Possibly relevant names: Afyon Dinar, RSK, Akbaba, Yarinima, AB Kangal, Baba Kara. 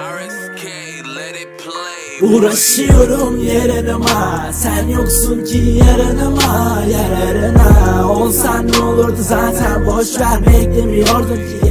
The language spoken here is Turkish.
RSK, let it play. Uğraşıyorum yarınıma, sen yoksun ki yarınıma. Yararına olsan ne olurdu zaten, boşver beklemiyordun ki.